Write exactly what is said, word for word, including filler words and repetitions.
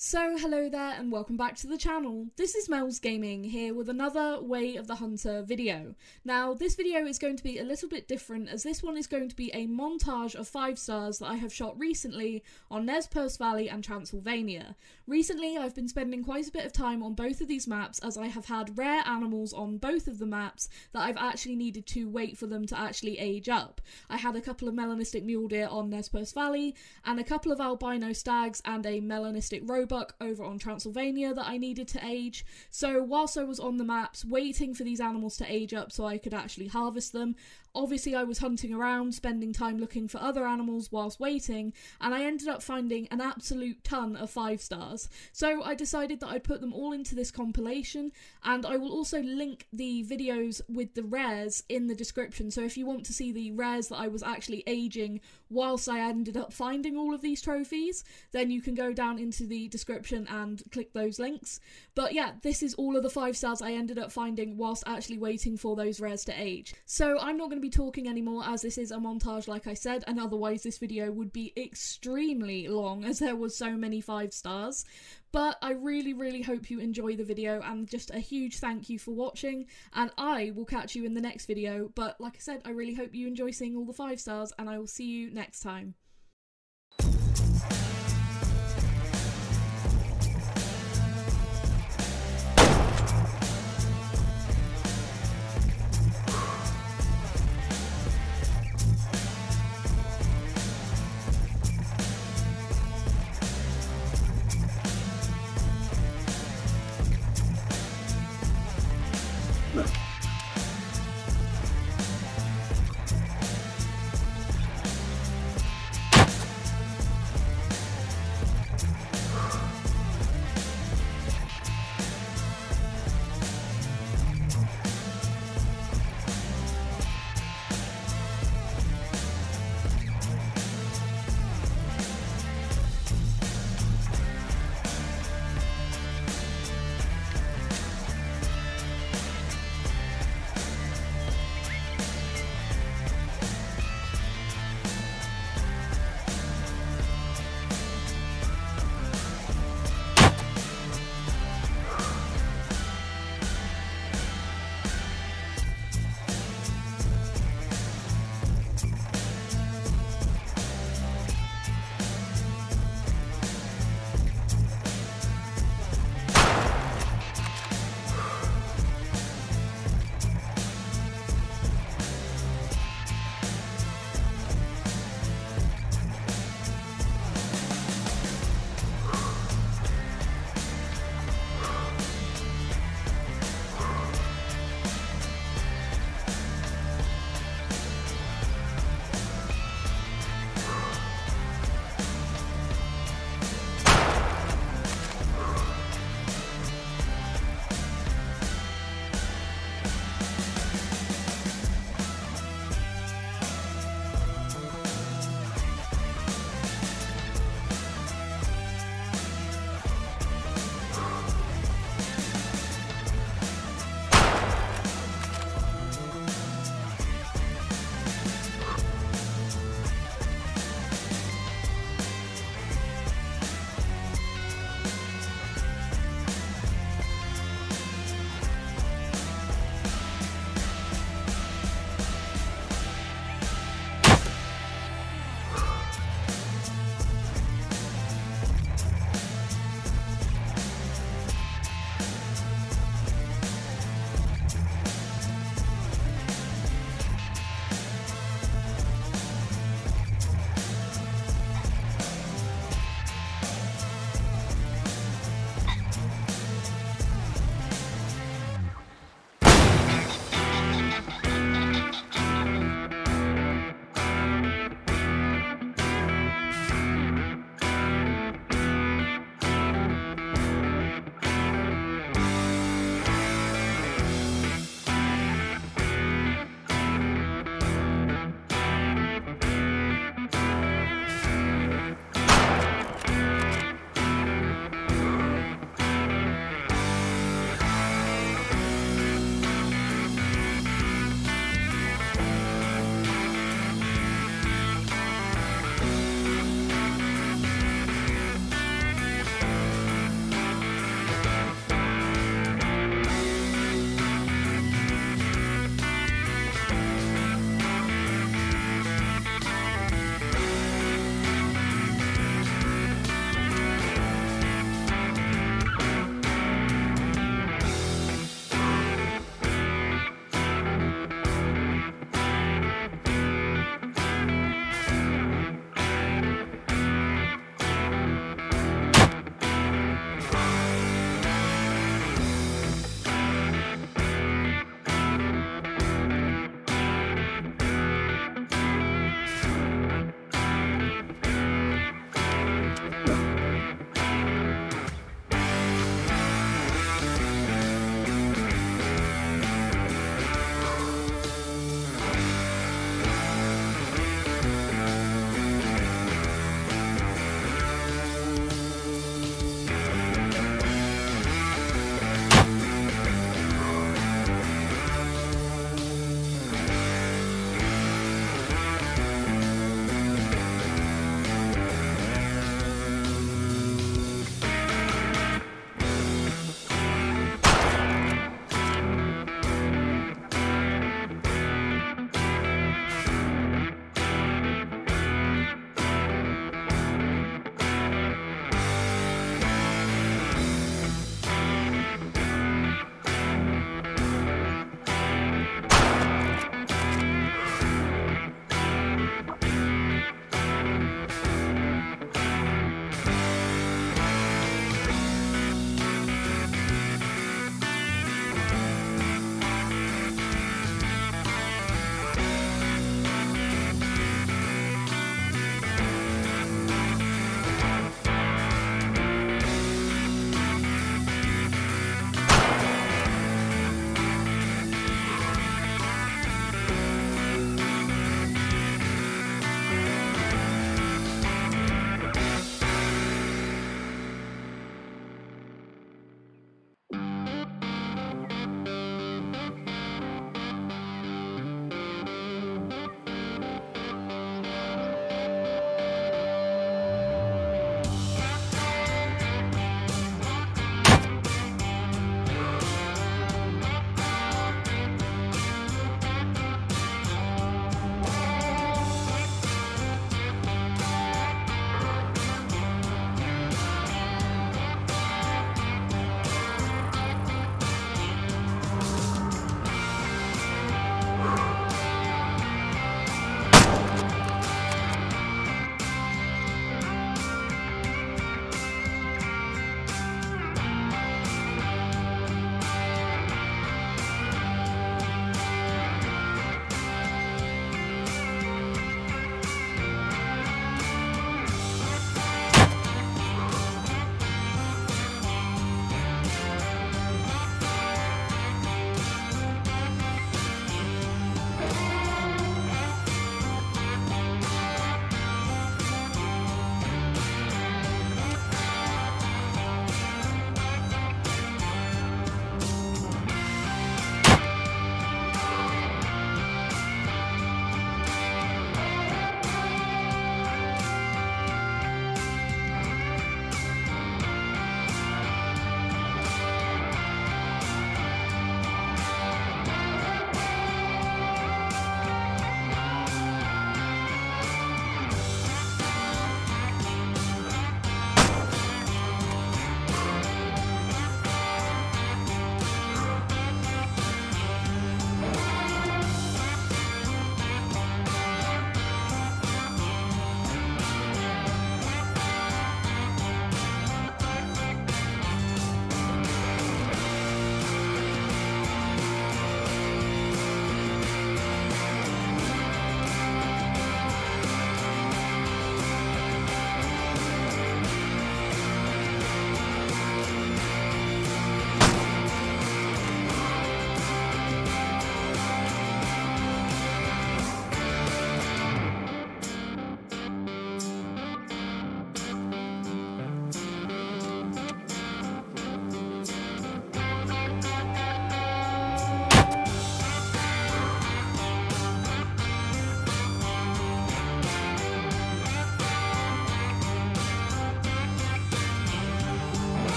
So hello there and welcome back to the channel. This is Mel's Gaming here with another Way of the Hunter video. Now this video is going to be a little bit different as this one is going to be a montage of five stars that I have shot recently on Nez Perce Valley and Transylvania. Recently I've been spending quite a bit of time on both of these maps as I have had rare animals on both of the maps that I've actually needed to wait for them to actually age up. I had a couple of melanistic mule deer on Nez Perce Valley and a couple of albino stags and a melanistic roebuck buck over on Transylvania that I needed to age. So whilst I was on the maps waiting for these animals to age up so I could actually harvest them, obviously I was hunting around, spending time looking for other animals whilst waiting, and I ended up finding an absolute ton of five stars. So I decided that I'd put them all into this compilation, and I will also link the videos with the rares in the description, so if you want to see the rares that I was actually aging whilst I ended up finding all of these trophies, then you can go down into the description description and click those links. But yeah, this is all of the five stars I ended up finding whilst actually waiting for those rares to age. So I'm not going to be talking anymore as this is a montage like I said, and otherwise this video would be extremely long as there was so many five stars. But I really really hope you enjoy the video, and just a huge thank you for watching, and I will catch you in the next video. But like I said, I really hope you enjoy seeing all the five stars, and I will see you next time.